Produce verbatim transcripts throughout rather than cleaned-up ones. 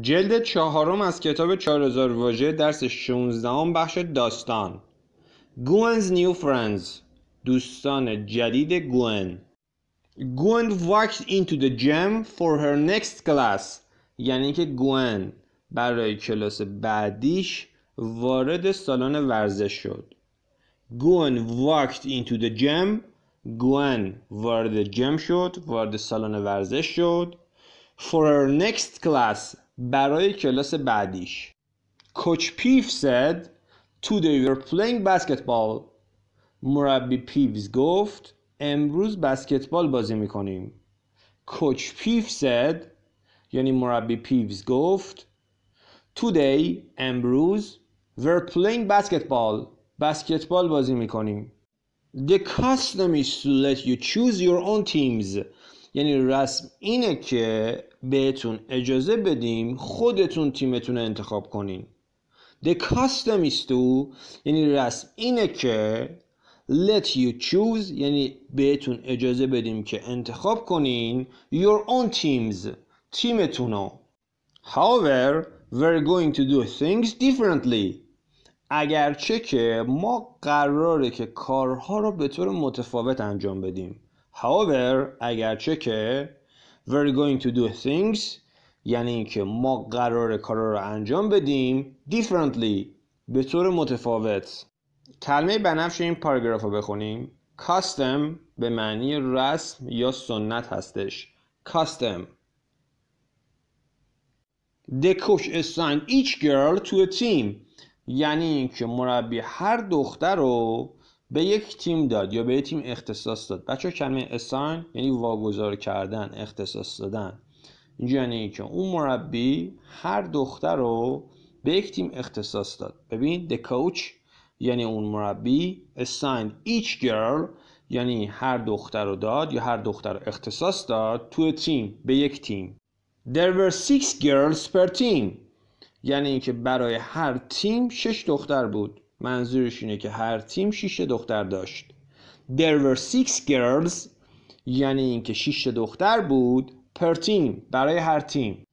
جلد چهارم از کتاب چهار هزار واژه درس شانزدهم بخش داستان گوئنز نیو فرندز، دوستان جدید گوئن. گوئن walked into the gym for her next class، یعنی که گوئن برای کلاس بعدیش وارد سالن ورزش شد. گوئن walked into the gym، گوئن وارد جم شد، وارد سالن ورزش شد. for her next class، برای کلاس بعدیش. کوچ پیف said today we are playing basketball. مربی پیوز گفت امروز بسکتبال بازی میکنیم. کوچ پیف said یعنی مربی پیوز گفت today امروز we are playing basketball. بسکتبال بازی میکنیم. The custom is to let you choose your own teams. یعنی رسم اینه که بهتون اجازه بدیم خودتون تیمتون رو انتخاب کنین. The custom is to یعنی رسم اینه که let you choose یعنی بهتون اجازه بدیم که انتخاب کنین your own teams، تیمتون رو. However we're going to do things differently. اگرچه که ما قراره که کارها رو به طور متفاوت انجام بدیم. However اگرچه که we're going to do things یعنی اینکه ما قراره کارا رو انجام بدیم differently به طور متفاوت. کلمه بنفش این پاراگراف رو بخونیم. custom به معنی رسم یا سنت هستش. custom. The coach assigned each girl to a team. یعنی اینکه مربی هر دختر رو به یک تیم داد یا به یک تیم اختصاص داد. بچه کلمه assign یعنی واگذار کردن، اختصاص دادن. اینجا یعنی که اون مربی هر دختر رو به یک تیم اختصاص داد. ببین the coach یعنی اون مربی، assigned each girl یعنی هر دختر رو داد یا هر دختر رو اختصاص داد to a team به یک تیم. There were six girls per team یعنی که برای هر تیم شش دختر بود. منظورش اینه که هر تیم شش دختر داشت. There were six girls یعنی اینکه شش دختر بود per team برای هر تیم.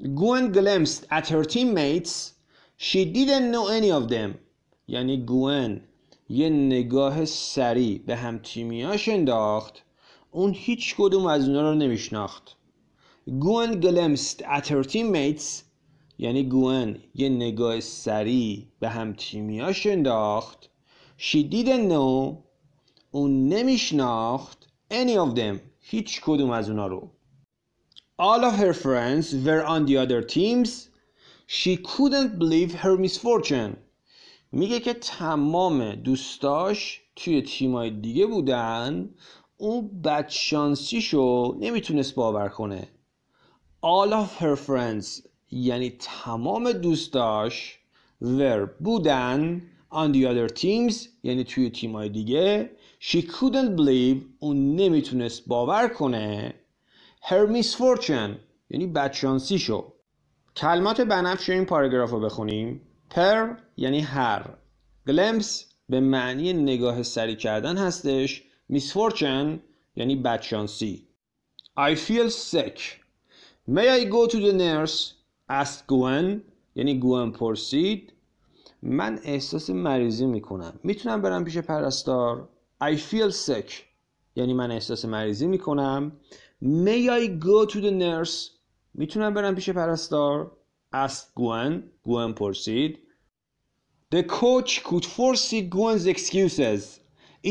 Gwen glanced at her teammates. She didn't know any of them. یعنی گوئن یه نگاه سریع به هم تیمیاش انداخت. اون هیچ کدوم از اونا رو نمیشناخت. Gwen glanced at her teammates. یعنی گوئن یه نگاه سریع به هم تیمیاش انداخت. She didn't know اون نمیشناخت any of them هیچ کدوم از اونا رو. All of her friends were on the other teams. She couldn't believe her misfortune. میگه که تمام دوستاش توی تیمای دیگه بودن، اون بدشانسیشو نمیتونست باور کنه. All of her friends یعنی تمام دوستاش were بودن on the other teams یعنی توی تیمای دیگه. She couldn't believe اون نمیتونست باور کنه her misfortune یعنی بدشانسی شو. کلمات بنفش این پاراگراف رو بخونیم. per یعنی هر، glance به معنی نگاه سری کردن هستش، misfortune یعنی بدشانسی. I feel sick. May I go to the nurse? asked Gwen یعنی گوئن پرسید من احساس مریضی میکنم، میتونم برم پیش پرستار؟ I feel sick یعنی من احساس مریضی میکنم. May I go to the nurse میتونم برم پیش پرستار؟ asked Gwen گوئن پرسید. The coach could foresee Gwen's excuses.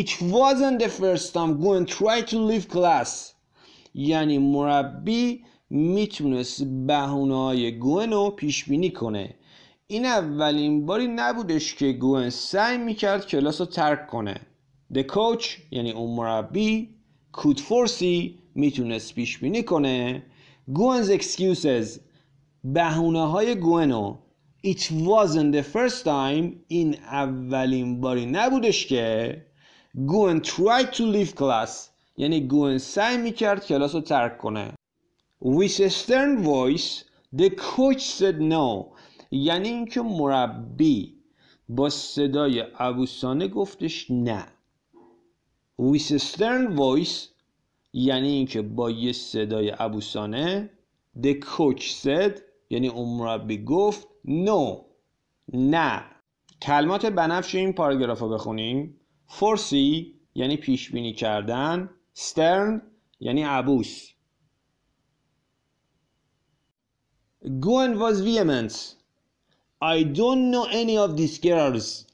It wasn't the first time Gwen tried to leave class. یعنی مربی میتونست بهونه‌های گوئن رو پیش بینی کنه. این اولین باری نبودش که گوئن سعی میکرد کلاس رو ترک کنه. The coach یعنی اون مربی، could foresee میتونست پیش بینی کنه Gwen's excuses بهونه‌های گوئن رو. It wasn't the first time این اولین باری نبودش که گوئن tried to leave class یعنی گوئن سعی میکرد کلاس رو ترک کنه. With a stern voice the coach said no یعنی اینکه مربی با صدای عبوسانه گفتش نه. With a stern voice یعنی اینکه با یه صدای عبوسانه. The coach said یعنی عمره بگفت نو نه. کلمات بنفش این پاراگراف رو بخونیم. فورسی یعنی پیش بینی کردن، سترن یعنی عبوس. Gohan was vehement. I don't know any of these girls.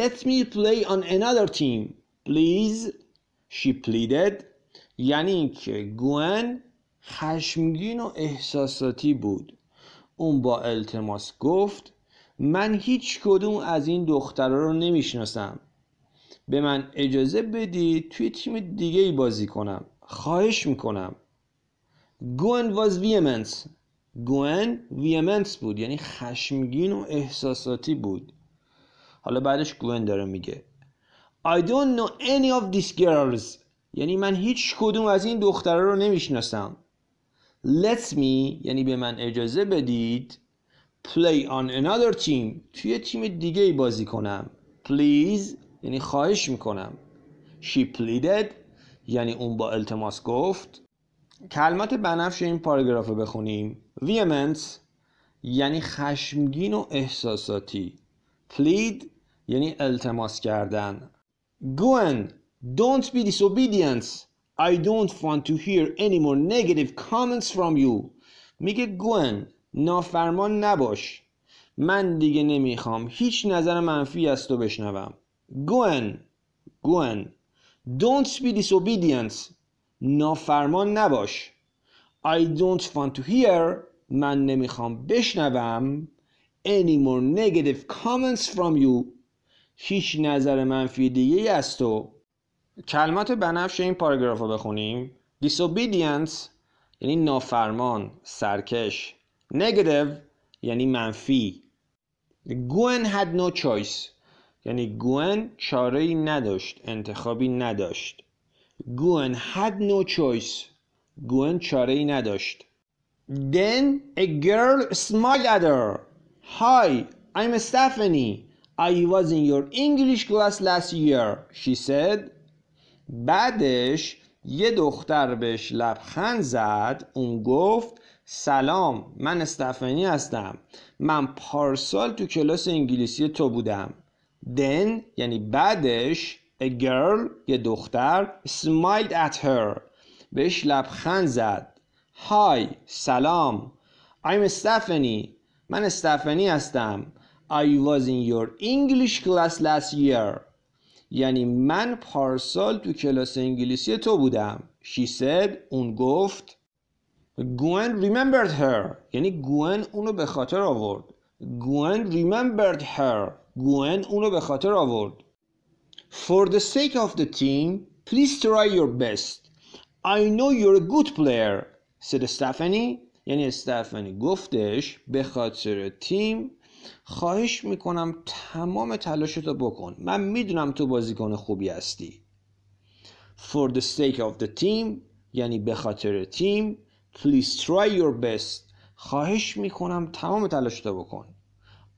Let me play on another team, please. She pleaded. یعنی اینکه گوئن خشمگین و احساساتی بود. اون با التماس گفت من هیچ کدوم از این دخترها رو نمیشناسم. به من اجازه بدید توی تیم دیگه ای بازی کنم. خواهش میکنم. Gohan was vehement. گوئن ویمنس بود یعنی خشمگین و احساساتی بود. حالا بعدش گوئن داره میگه I don't know any of these girls یعنی من هیچ کدوم از این دخترها رو نمیشناسم. Let me یعنی به من اجازه بدید play on another team توی تیم دیگه ای بازی کنم. Please یعنی خواهش میکنم. She pleaded یعنی اون با التماس گفت. کلمات بنفش این پاراگراف رو بخونیم. vehement یعنی خشمگین و احساساتی. plead یعنی التماس کردن. Gohan don't be disobedient. I don't want to hear any more negative comments from you. میگه Gohan نافرمان نباش. من دیگه نمیخوام هیچ نظر منفی از تو بشنوم. Gohan Gohan don't be disobedient. نافرمان نباش. I don't want to hear من نمیخوام بشنوم any more negative comments from you هیچ نظر منفی دیگه از تو. کلمات بنفش این پاراگراف رو بخونیم. disobedience یعنی نافرمان سرکش. negative یعنی منفی. Gohan had no choice یعنی Gohan چاره‌ای نداشت انتخابی نداشت. Gohan had no choice. Gohan چاره‌ای نداشت. Then a girl smiled at her. Hi, I'm Stephanie. I was in your English class last year, she said. بعدش یه دختر بهش لبخند زد. اون گفت سلام من استفانی هستم. من پارسال تو کلاس انگلیسی تو بودم. Then یعنی بعدش A girl یه دختر smiled at her بهش لبخند زد. Hi سلام I'm Stephanie من استفانی هستم. I was in your English class last year یعنی من پارسال تو کلاس انگلیسی تو بودم. She said اون گفت. Gohan remembered her یعنی Gohan اونو به خاطر آورد. Gohan remembered her Gohan اونو به خاطر آورد. For the sake of the team, please try your best. I know you're a good player, said Stephanie. یعنی استفانی گفتش به خاطر تیم خواهش میکنم تمام تلاشتو بکن. من میدونم تو بازیکن خوبی هستی. For the sake of the team یعنی به خاطر تیم. Please try your best. خواهش میکنم تمام تلاشتو بکن.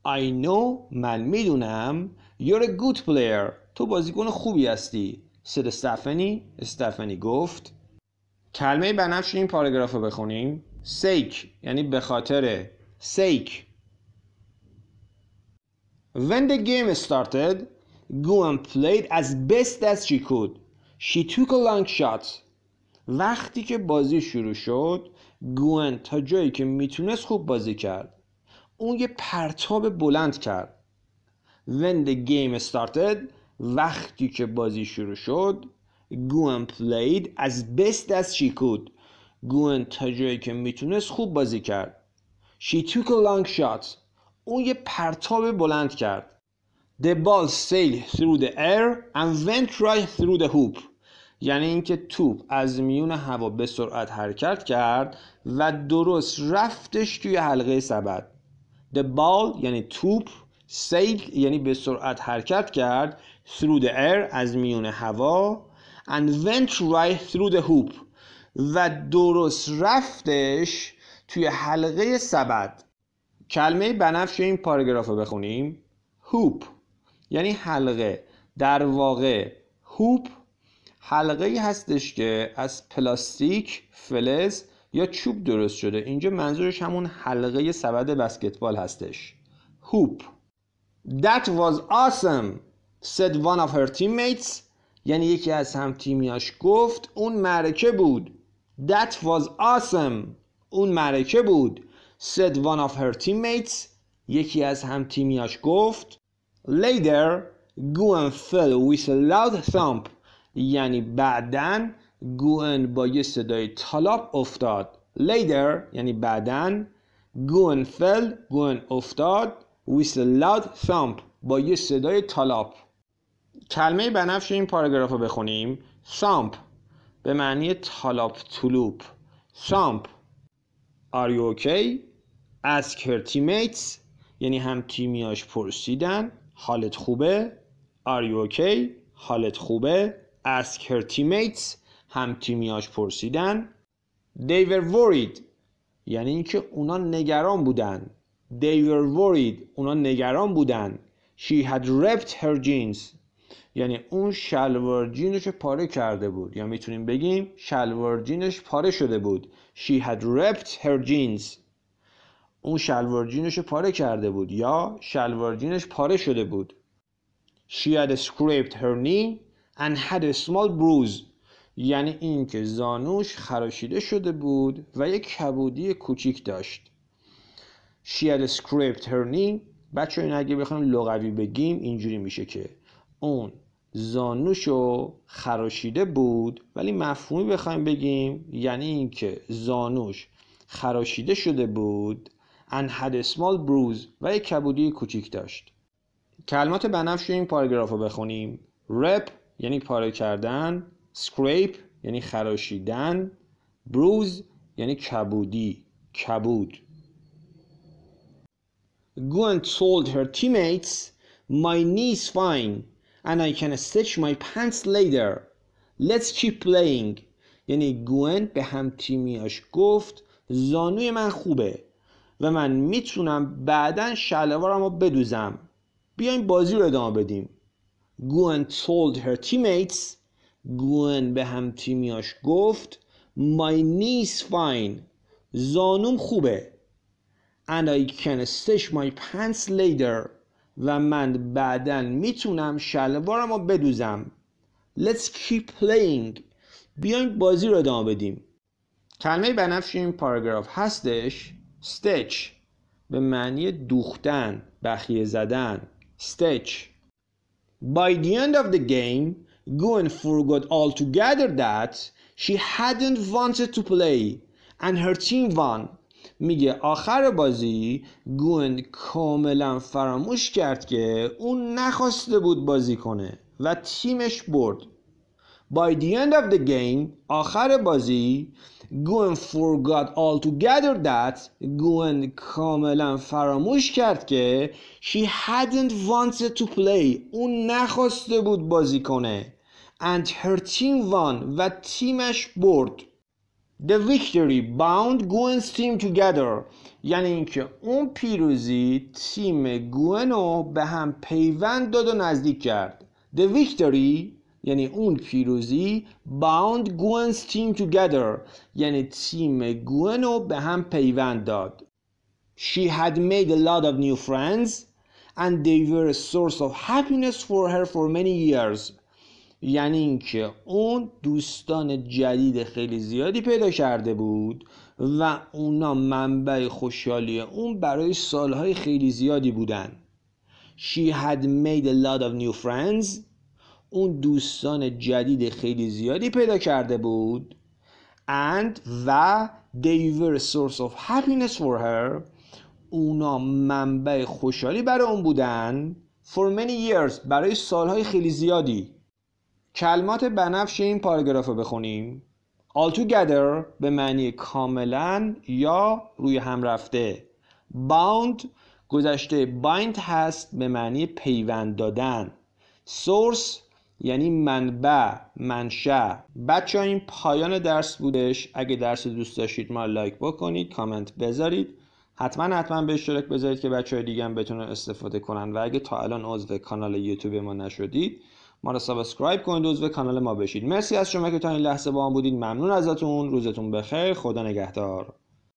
I know من میدونم you're a good player. تو بازیکن خوبی هستی. سر استفانی استفانی گفت. کلمه بنفش این پاراگراف رو بخونیم. سیک یعنی به خاطر. سیک. When the game started, Gohan played as best as she could. She took a long shot. وقتی که بازی شروع شد، گوئن تا جایی که میتونست خوب بازی کرد. اون یه پرتاب بلند کرد. When the game started وقتی که بازی شروع شد گوئن played as best as she could گوئن تا جایی که میتونست خوب بازی کرد. She took a long shot اون یه پرتاب بلند کرد. The ball sailed through the air and went right through the hoop یعنی اینکه توپ از میون هوا به سرعت حرکت کرد و درست رفتش توی حلقه سبد. The ball یعنی توپ sailed یعنی به سرعت حرکت کرد through the air از میون هوا and went right through the hoop و درست رفتش توی حلقه سبد. کلمه بنفش این پاراگراف رو بخونیم. hoop یعنی حلقه. در واقع hoop حلقه ای هستش که از پلاستیک فلز یا چوب درست شده. اینجا منظورش همون حلقه سبد بسکتبال هستش. Hoop. That was awesome, said one of her teammates. یعنی یکی از هم تیمیاش گفت اون معرکه بود. That was awesome. اون معرکه بود. Said one of her teammates. یکی از هم تیمیاش گفت. Later, Guen fell with a loud thump. یعنی بعدن گوئن با یه صدای تالاپ افتاد. Later یعنی بعدن گوئن fell گوئن افتاد with a loud thump با یه صدای تالاپ. کلمه بنفش این پاراگراف رو بخونیم. Thump به معنی تالاپ تلوپ. Thump. Are you okay? Ask her teammates. یعنی هم تیمیاش پرسیدن حالت خوبه؟ Are you okay? حالت خوبه؟ Ask her teammates. هم تیمیاش پرسیدن. They were worried. یعنی اینکه اونا نگران بودن. They were worried. اونا نگران بودن. She had ripped her jeans. یعنی اون شلوار جینش پاره کرده بود. یا میتونیم بگیم شلوار جینش پاره شده بود. She had ripped her jeans. اون شلوار جینش پاره کرده بود. یا شلوار جینش پاره شده بود. She had scraped her knee and had a small bruise. یعنی اینکه زانوش خراشیده شده بود و یک کبودی کوچیک داشت. She had scraped her knee. بچه این اگه بخوایم لغوی بگیم اینجوری میشه که اون زانوشو خراشیده بود، ولی مفهومی بخوایم بگیم یعنی اینکه زانوش خراشیده شده بود and had a small bruise و یک کبودی کوچیک داشت. کلمات بنفش این پاراگراف رو بخونیم. Rip یعنی پاره کردن، scrape یعنی خراشیدن، bruise یعنی کبودی، کبود. Gwen told her teammates, my knee's fine and I can stitch my pants later. Let's keep playing. یعنی گون به هم تیمیاش گفت زانوی من خوبه و من میتونم بعدن شلوارم رو بدوزم. بیاین بازی رو ادامه بدیم. Gwen told her teammates. گوئن به هم تیمیاش گفت My knee's fine. زانوم خوبه. And I can stitch my pants later. و من بعدن میتونم شلوارم رو بدوزم. Let's keep playing. بیاین بازی رو ادامه بدیم. کلمه بنفش این پاراگراف هستش stitch به معنی دوختن، بخیه زدن. Stitch. By the end of the game Gwen forgot altogether that she hadn't wanted to play and her team won. میگه آخر بازی گون کاملا فراموش کرد که اون نخواسته بود بازی کنه و تیمش برد. By the end of the game آخر بازی Gwen forgot altogether that گون کاملا فراموش کرد که she hadn't wanted to play اون نخواسته بود بازی کنه and her team won و تیمش برد. The victory bound Gwen's team together. یعنی اینکه اون پیروزی تیم گون رو به هم پیوند داد و نزدیک کرد. The victory یعنی اون پیروزی bound Gwen's team together یعنی تیم گون رو به هم پیوند داد. She had made a lot of new friends and they were a source of happiness for her for many years. یعنی اینکه اون دوستان جدید خیلی زیادی پیدا کرده بود و اونا منبع خوشحالی اون برای سالهای خیلی زیادی بودن. She had made a lot of new friends. اون دوستان جدید خیلی زیادی پیدا کرده بود and و they were a source of happiness for her. اونا منبع خوشحالی برای اون بودن for many years برای سالهای خیلی زیادی. کلمات بنفش این پاراگراف رو بخونیم. Altogether به معنی کاملا یا روی هم رفته. Bound گذشته bind هست به معنی پیوند دادن. Source یعنی منبع، منشأ. بچه‌ها این پایان درس بودش. اگه درس دوست داشتید ما لایک بکنید، کامنت بذارید، حتما حتما به اشتراک بذارید که بچه‌های دیگه هم بتونن استفاده کنن و اگه تا الان عضو کانال یوتیوب ما نشدید ما رو سابسکرایب کنید و عضو کانال ما بشید. مرسی از شما که تا این لحظه با ما بودید. ممنون ازتون. روزتون بخیر. خدا نگهدار.